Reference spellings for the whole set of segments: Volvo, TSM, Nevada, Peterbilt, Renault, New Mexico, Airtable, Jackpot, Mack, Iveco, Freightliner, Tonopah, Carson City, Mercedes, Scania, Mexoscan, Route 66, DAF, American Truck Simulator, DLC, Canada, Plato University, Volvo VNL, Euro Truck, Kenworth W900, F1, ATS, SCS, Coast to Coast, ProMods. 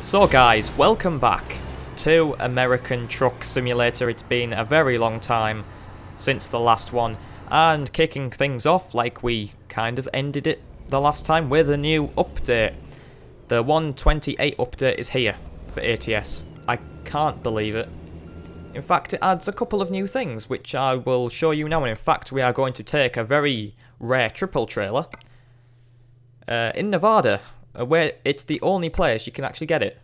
So guys, welcome back to American Truck Simulator. It's been a very long time since the last one, and kicking things off like we kind of ended it the last time with a new update. The 1.28 update is here for ATS. I can't believe it. In fact, it adds a couple of new things, which I will show you now. And in fact, we are going to take a very rare triple trailer in Nevada, where it's the only place you can actually get it.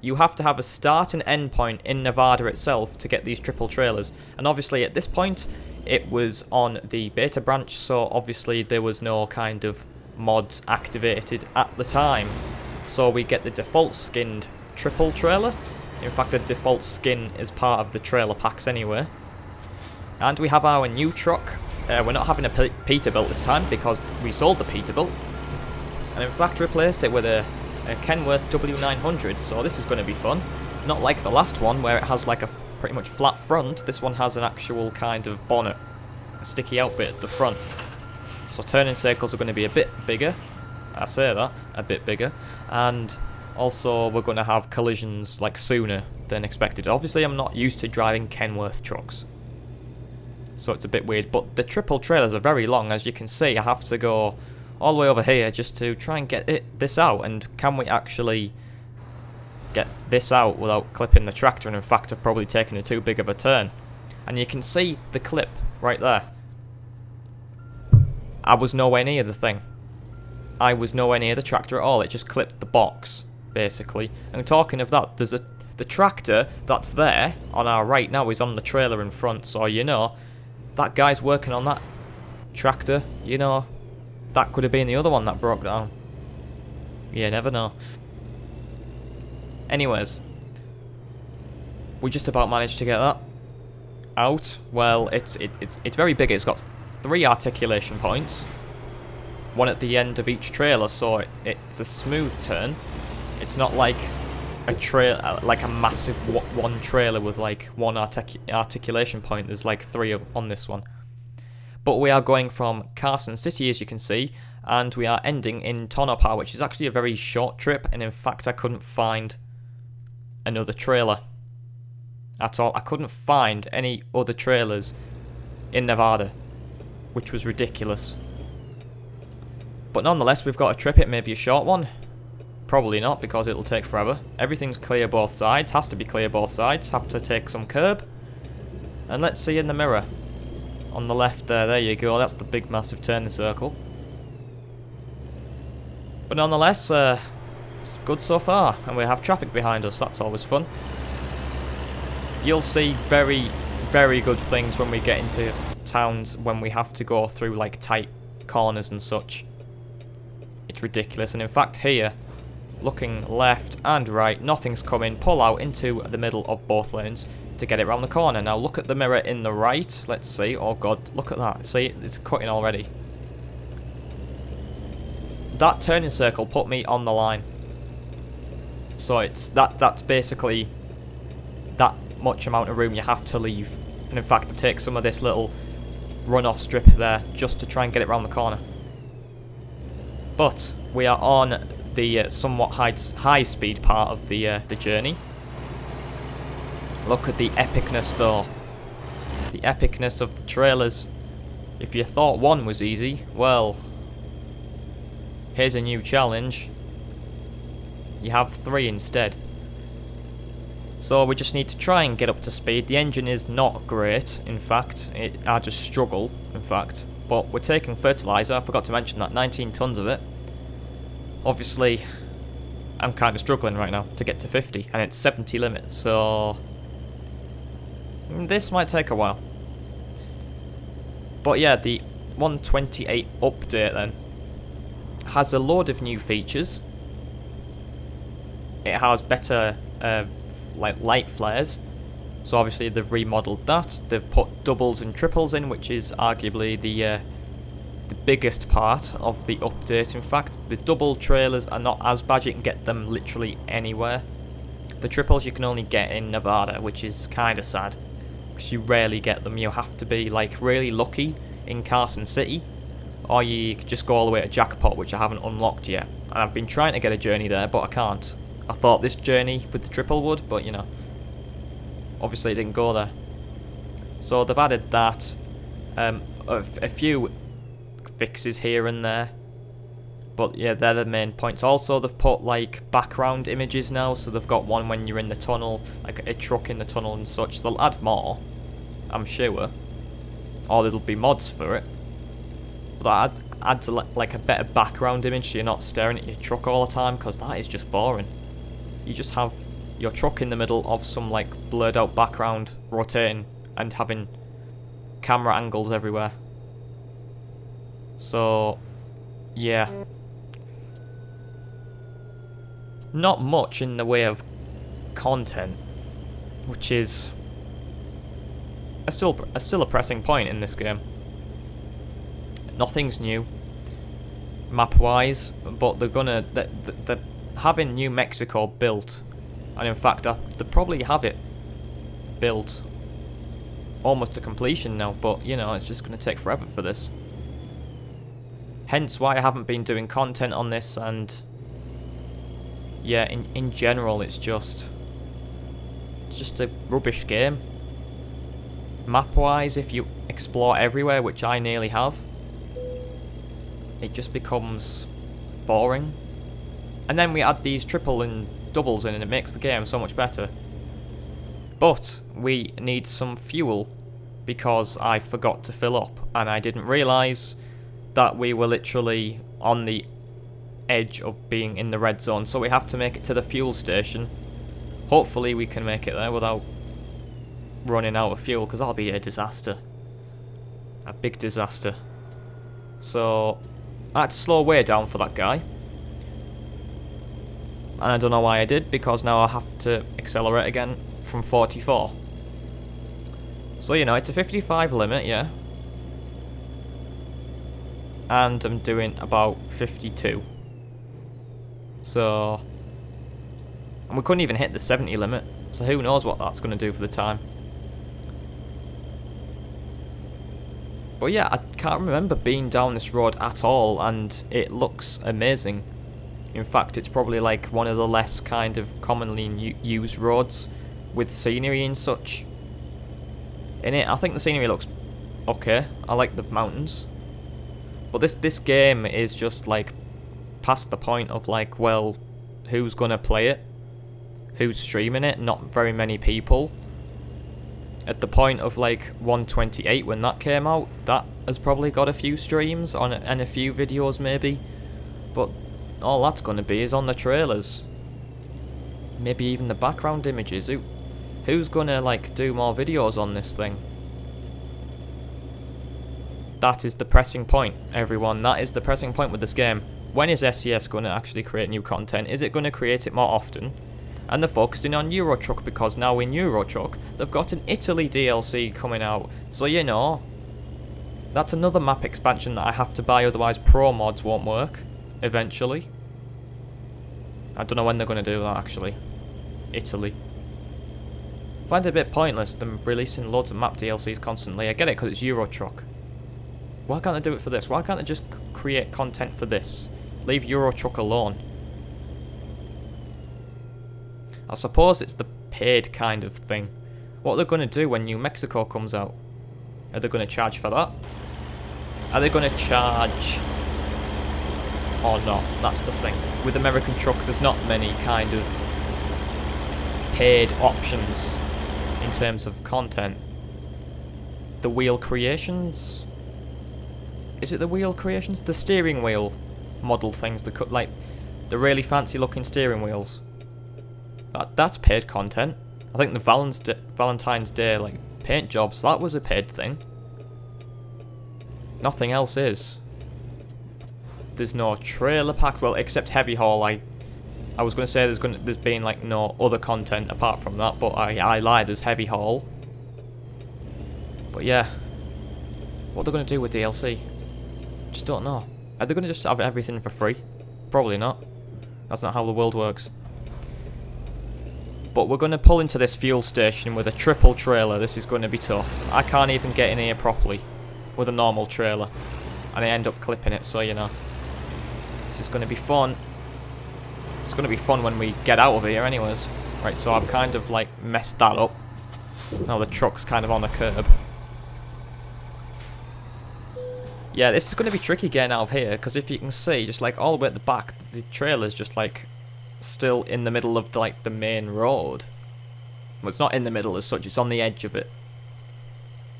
You have to have a start and end point in Nevada itself to get these triple trailers. And obviously at this point, it was on the beta branch, so obviously there was no kind of mods activated at the time. So we get the default skinned triple trailer. In fact, the default skin is part of the trailer packs anyway. And we have our new truck. We're not having a Peterbilt this time because we sold the Peterbilt. And in fact replaced it with a Kenworth W900, so this is going to be fun. Not like the last one where it has like a pretty much flat front. This one has an actual kind of bonnet, a sticky out bit at the front. So turning circles are going to be a bit bigger. I say that, a bit bigger. And also we're going to have collisions like sooner than expected. Obviously I'm not used to driving Kenworth trucks, so it's a bit weird. But the triple trailers are very long, as you can see. I have to go all the way over here just to try and get this out. And can we actually get this out without clipping the tractor? And in fact I've probably taken too big of a turn. And you can see the clip right there. I was nowhere near the thing. I was nowhere near the tractor at all. It just clipped the box basically. And talking of that, there's the tractor that's there on our right now is on the trailer in front. So you know that guy's working on that tractor. You know, that could have been the other one that broke down. Yeah, never know. Anyways, we just about managed to get that out. Well, it's very big. It's got 3 articulation points, one at the end of each trailer, so it's a smooth turn. It's not like a massive one trailer with like one articulation point. There's like 3 on this one. But we are going from Carson City, as you can see, and we are ending in Tonopah, which is actually a very short trip. And in fact, I couldn't find another trailer at all. I couldn't find any other trailers in Nevada, which was ridiculous. But nonetheless, we've got a trip. It may be a short one. Probably not, because it'll take forever. Everything's clear both sides. Has to be clear both sides. Have to take some curb. And let's see in the mirror. On the left there, there you go, that's the big massive turning circle. But nonetheless, it's good so far, and we have traffic behind us, that's always fun. You'll see very, very good things when we get into towns, when we have to go through like tight corners and such. It's ridiculous. And in fact here, looking left and right, nothing's coming, pull out into the middle of both lanes to get it round the corner. Now look at the mirror in the right, let's see. Oh god, look at that, see, it's cutting already. That turning circle put me on the line. So it's that's basically that much amount of room you have to leave. And in fact I take some of this little runoff strip there just to try and get it round the corner. But we are on the somewhat high speed part of the journey. Look at the epicness though. The epicness of the trailers. If you thought one was easy, well, here's a new challenge. You have 3 instead. So we just need to try and get up to speed. The engine is not great, in fact. I just struggle, in fact. But we're taking fertilizer. I forgot to mention that, 19 tons of it. Obviously, I'm kind of struggling right now to get to 50, and it's 70 limit, so this might take a while. But yeah, the 1.28 update then has a load of new features. It has better like light flares, so obviously they've remodeled that. They've put doubles and triples in, which is arguably the biggest part of the update. In fact, the double trailers are not as bad. You can get them literally anywhere. The triples you can only get in Nevada, which is kind of sad, because you rarely get them. You have to be like really lucky in Carson City, or you just go all the way to Jackpot, which I haven't unlocked yet. And I've been trying to get a journey there, but I can't. I thought this journey with the triple would, but you know, obviously it didn't go there. So they've added that, a few fixes here and there, but yeah, they're the main points. Also they've put like background images now, so they've got one when you're in the tunnel, like a truck in the tunnel and such. They'll add more, I'm sure, or there'll be mods for it. But that adds like a better background image, so you're not staring at your truck all the time, because that is just boring. You just have your truck in the middle of some like blurred out background rotating and having camera angles everywhere. So yeah, not much in the way of content, which is still a pressing point in this game. Nothing's new map-wise, but they're having New Mexico built, and in fact they probably have it built almost to completion now, but you know, it's just going to take forever for this. Hence why I haven't been doing content on this, and yeah, in general it's just a rubbish game. Map-wise, if you explore everywhere, which I nearly have, it just becomes boring. And then we add these triple and doubles in, and it makes the game so much better. But we need some fuel, because I forgot to fill up, and I didn't realise that we were literally on the edge of being in the red zone, so we have to make it to the fuel station. Hopefully we can make it there without running out of fuel, because that'll be a disaster, a big disaster. So I had to slow way down for that guy, and I don't know why I did, because now I have to accelerate again from 44. So you know, it's a 55 limit, yeah, and I'm doing about 52. So, and we couldn't even hit the 70 limit, so who knows what that's going to do for the time. But yeah, I can't remember being down this road at all, and it looks amazing. In fact, it's probably like one of the less kind of commonly used roads with scenery and such in it. I think the scenery looks okay. I like the mountains, but this game is just like past the point of like, well, who's gonna play it? Who's streaming it? Not very many people. At the point of like 128 when that came out, that has probably got a few streams on it and a few videos maybe, but all that's going to be is on the trailers, maybe even the background images. Who's going to like do more videos on this thing? That is the pressing point, everyone. That is the pressing point with this game. When is SCS going to actually create new content? Is it going to create it more often? And they're focusing on Euro Truck, because now in Euro Truck they've got an Italy DLC coming out. So you know, that's another map expansion that I have to buy, otherwise ProMods won't work eventually. I don't know when they're going to do that actually. Italy. I find it a bit pointless them releasing loads of map DLCs constantly. I get it, because it's Euro Truck. Why can't they do it for this? Why can't they just create content for this? Leave Euro Truck alone. I suppose it's the paid kind of thing. What are they going to do when New Mexico comes out? Are they going to charge for that? Are they going to charge or not? That's the thing. With American Truck, there's not many kind of paid options in terms of content. The wheel creations? Is it the wheel creations? The steering wheel model things. Like the really fancy looking steering wheels. That's paid content. I think the Valentine's Day like paint jobs, that was a paid thing. Nothing else is. There's no trailer pack, well, except heavy haul. I was going to say there's been like no other content apart from that, but I lied. There's heavy haul. But yeah, what they're going to do with DLC, just don't know. Are they going to just have everything for free? Probably not. That's not how the world works. But we're going to pull into this fuel station with a triple trailer. This is going to be tough. I can't even get in here properly with a normal trailer, and I end up clipping it, so you know, this is going to be fun. It's going to be fun when we get out of here anyways. Right, so I've kind of like messed that up. Now the truck's kind of on the curb. Yeah, this is going to be tricky getting out of here, because if you can see, just like all the way at the back, the trailer's just like still in the middle of like the main road. Well, it's not in the middle as such, it's on the edge of it.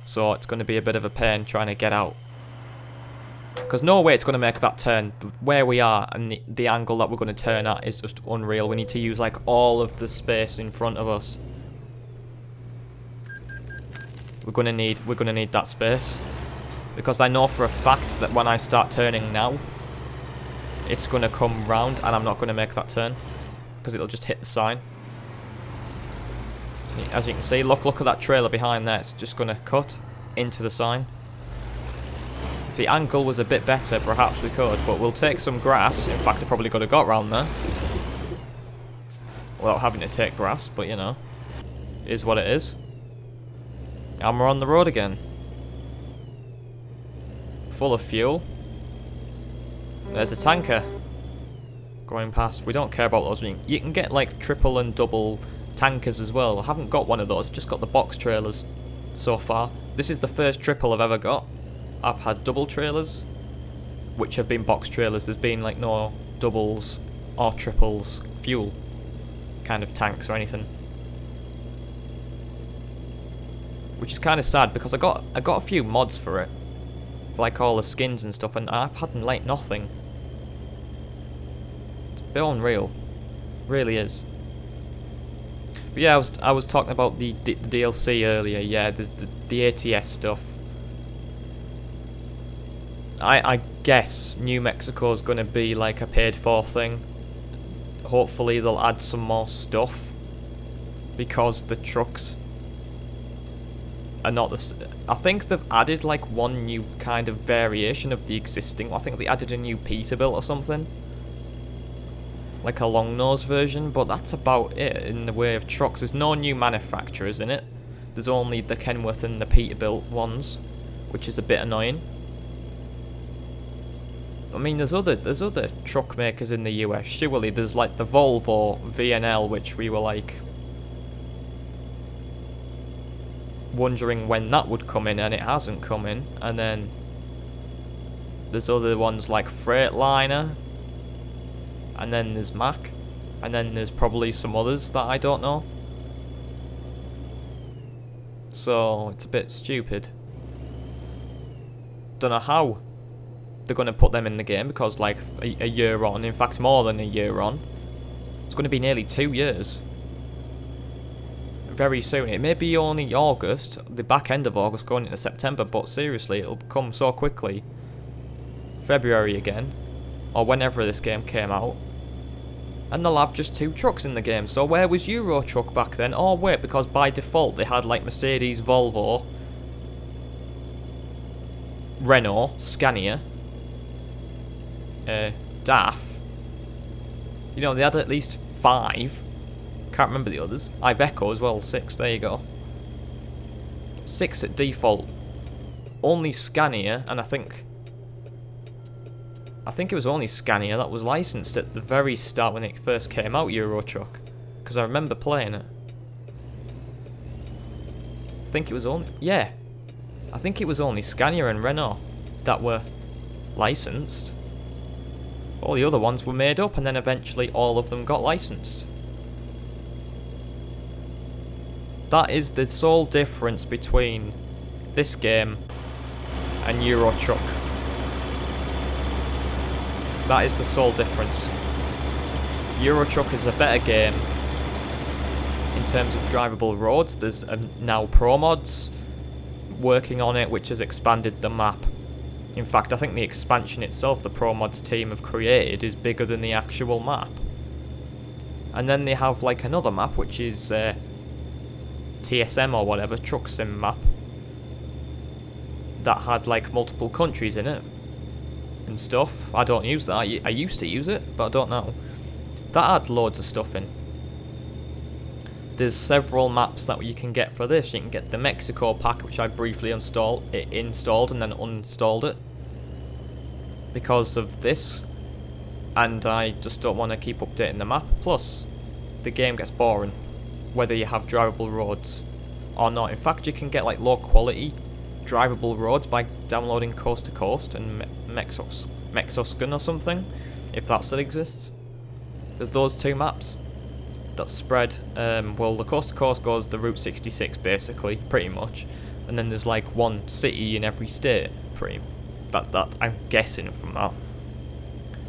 So it's going to be a bit of a pain trying to get out. Because no way it's going to make that turn. Where we are and the angle that we're going to turn at is just unreal. We need to use like all of the space in front of us. We're going to need that space. Because I know for a fact that when I start turning now, it's going to come round and I'm not going to make that turn. Because it'll just hit the sign. As you can see, look at that trailer behind there. It's just going to cut into the sign. If the angle was a bit better, perhaps we could. But we'll take some grass. In fact, I probably could have got round there. Without having to take grass, but you know. It is what it is. And we're on the road again. Full of fuel. There's the tanker. Going past. We don't care about those. You can get like triple and double tankers as well. I haven't got one of those, I've just got the box trailers so far. This is the first triple I've ever got. I've had double trailers, which have been box trailers. There's been like no doubles or triples fuel kind of tanks or anything. Which is kind of sad because I got a few mods for it. For like all the skins and stuff, and I've had like nothing. It's a bit unreal. It really is. But yeah, I was talking about the DLC earlier. Yeah, the ATS stuff. I guess New Mexico is going to be like a paid-for thing. Hopefully they'll add some more stuff because the trucks are not the. I think they've added like one new kind of variation of the existing. I think they added a new Peterbilt or something. Like a long nose version, but that's about it in the way of trucks. There's no new manufacturers in it. There's only the Kenworth and the Peterbilt ones, which is a bit annoying. I mean, there's other truck makers in the US. Surely there's like the Volvo VNL, which we were like wondering when that would come in, and it hasn't come in. And then there's other ones like Freightliner. And then there's Mack, and then there's probably some others that I don't know. So it's a bit stupid. Don't know how they're going to put them in the game because like a year on, in fact more than a year on, it's going to be nearly 2 years. Very soon. It may be only August, the back end of August going into September, but seriously it'll come so quickly. February again. Or whenever this game came out. And they'll have just two trucks in the game. So where was Euro Truck back then? Oh wait, because by default they had like Mercedes, Volvo, Renault, Scania, DAF. You know, they had at least 5. Can't remember the others. Iveco as well, 6, there you go. 6 at default. Only Scania, and I think it was only Scania that was licensed at the very start when it first came out, Euro Truck. Because I remember playing it. I think it was only... yeah. I think it was only Scania and Renault that were licensed. All the other ones were made up and then eventually all of them got licensed. That is the sole difference between this game and Euro Truck. That is the sole difference. Euro Truck is a better game in terms of drivable roads. There's now ProMods working on it, which has expanded the map. In fact, I think the expansion itself the ProMods team have created is bigger than the actual map. And then they have like another map, which is TSM or whatever, Truck Sim map, that had like multiple countries in it. And stuff. I don't use that. I used to use it, but I don't know. That had loads of stuff in. There's several maps that you can get for this. You can get the Mexico pack, which I briefly installed and then uninstalled it because of this. and I just don't want to keep updating the map. Plus, the game gets boring, whether you have drivable roads or not. In fact, you can get like low quality drivable roads by downloading Coast to Coast and Mexoscan or something, if that still exists. There's those two maps that spread, well, the Coast to Coast goes the Route 66 basically, pretty much, and then there's like one city in every state, that I'm guessing from that.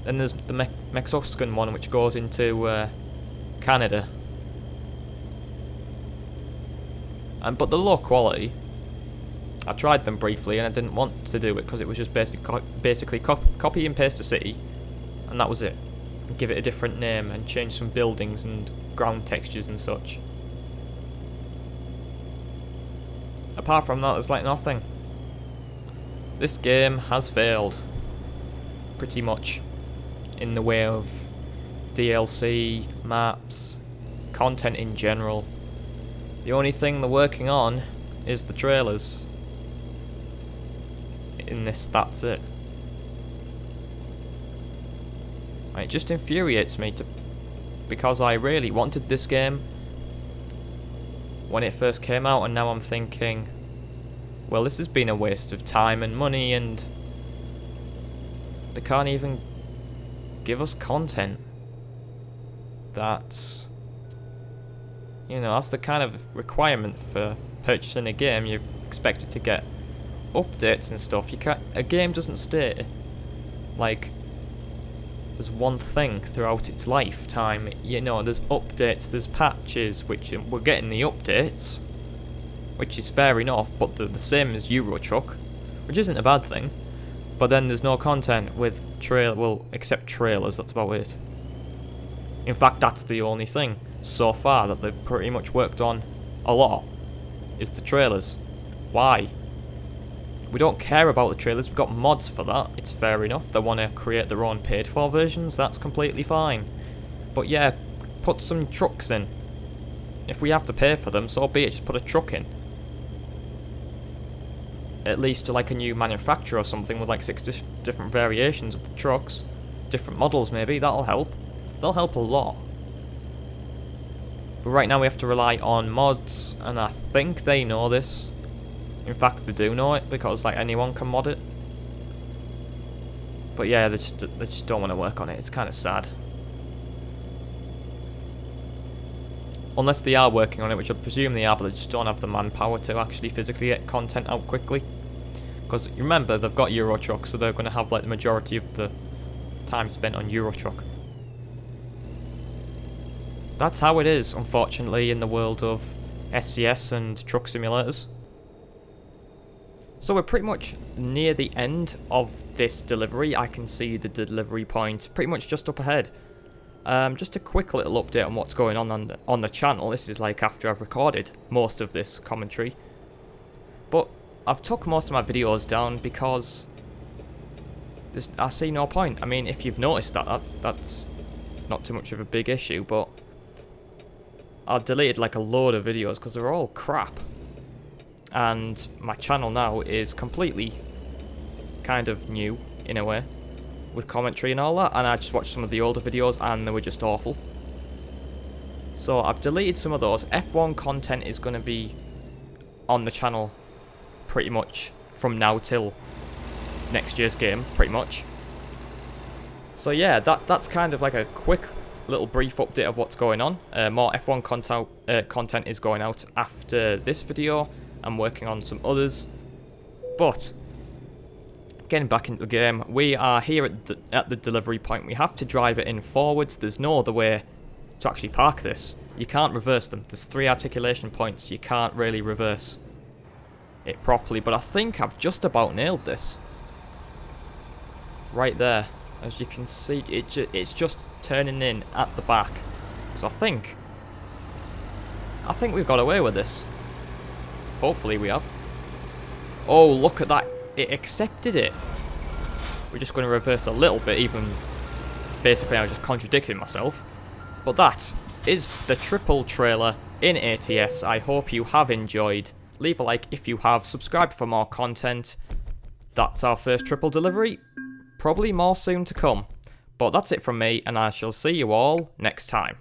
Then there's the Mexoscan one, which goes into Canada. But the low quality, I tried them briefly and I didn't want to do it because it was just basically copy and paste a city, and that was it. Give it a different name and change some buildings and ground textures and such. Apart from that, there's like nothing. This game has failed, pretty much, in the way of DLC, maps, content in general. The only thing they're working on is the trailers. In this, that's it. It just infuriates me because I really wanted this game when it first came out, and now I'm thinking, well, this has been a waste of time and money, and they can't even give us content. That's, you know, that's the kind of requirement for purchasing a game. You're expected to get updates and stuff. You can't, a game doesn't stay like there's one thing throughout its lifetime, you know. There's updates, there's patches, which we're getting the updates, which is fair enough, but they're the same as Euro Truck, which isn't a bad thing. But then there's no content with well, except trailers, that's about it. In fact, that's the only thing so far that they've pretty much worked on a lot, is the trailers. Why? We don't care about the trailers, we've got mods for that, it's fair enough. They want to create their own paid for versions, that's completely fine. But yeah, put some trucks in. If we have to pay for them, so be it, just put a truck in. At least to like a new manufacturer or something with like 6 different variations of the trucks. Different models maybe, that'll help. They'll help a lot. But right now we have to rely on mods, and I think they know this. In fact, they do know it, because like anyone can mod it. But yeah, they just don't want to work on it. It's kind of sad. Unless they are working on it, which I presume they are, but they just don't have the manpower to actually physically get content out quickly. Because remember, they've got Euro Truck, so they're going to have like the majority of the time spent on Euro Truck. That's how it is, unfortunately, in the world of SCS and truck simulators. So we're pretty much near the end of this delivery. I can see the delivery point pretty much just up ahead. Just a quick little update on what's going on the channel. This is like after I've recorded most of this commentary. But I've took most of my videos down because I see no point. I mean, if you've noticed that, that's not too much of a big issue, but I deleted like a load of videos because they're all crap. And my channel now is completely kind of new, in a way, with commentary and all that, and I just watched some of the older videos and they were just awful. So I've deleted some of those. F1 content is going to be on the channel pretty much from now till next year's game, pretty much. So yeah, that's kind of like a quick little brief update of what's going on. More F1 content is going out after this video. I'm working on some others, but getting back into the game, we are here at the delivery point. We have to drive it in forwards. There's no other way to actually park this. You can't reverse them. There's 3 articulation points. You can't really reverse it properly, but I think I've just about nailed this. Right there, as you can see, it's just turning in at the back. So I think we've got away with this. Hopefully we have. Oh, look at that. It accepted it. We're just going to reverse a little bit, even basically I was just contradicting myself. But that is the triple trailer in ATS. I hope you have enjoyed. Leave a like if you have. Subscribe for more content. That's our first triple delivery. Probably more soon to come. But that's it from me, and I shall see you all next time.